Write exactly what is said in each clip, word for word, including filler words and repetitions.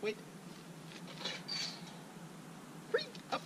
Wait. Freak up.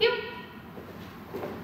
You